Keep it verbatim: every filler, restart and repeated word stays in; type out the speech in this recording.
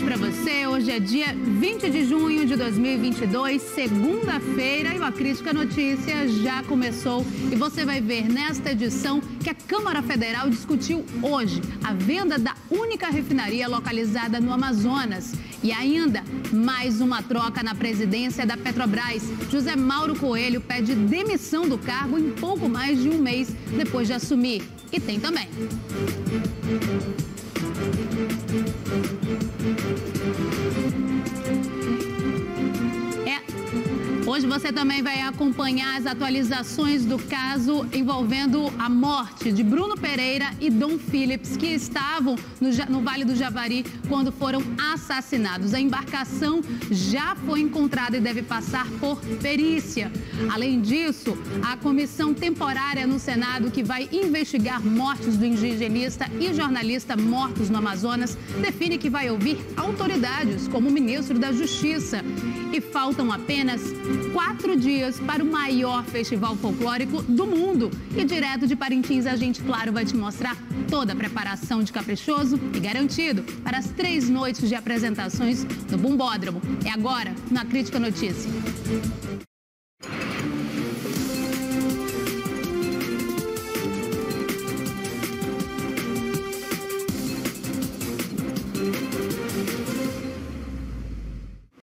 noite para você. Hoje é dia vinte de junho de dois mil e vinte e dois, segunda-feira, e o A Crítica Notícia já começou. E você vai ver nesta edição que a Câmara Federal discutiu hoje a venda da única refinaria localizada no Amazonas. E ainda, mais uma troca na presidência da Petrobras. José Mauro Coelho pede demissão do cargo em pouco mais de um mês depois de assumir. E tem também... Hoje você também vai acompanhar as atualizações do caso envolvendo a morte de Bruno Pereira e Dom Phillips, que estavam no, no Vale do Javari quando foram assassinados. A embarcação já foi encontrada e deve passar por perícia. Além disso, a comissão temporária no Senado, que vai investigar mortes do indigenista e jornalista mortos no Amazonas, define que vai ouvir autoridades, como o ministro da Justiça. E faltam apenas quatro dias para o maior festival folclórico do mundo. E direto de Parintins, a gente, claro, vai te mostrar toda a preparação de Caprichoso e Garantido para as três noites de apresentações no Bumbódromo. É agora, na Crítica Notícia.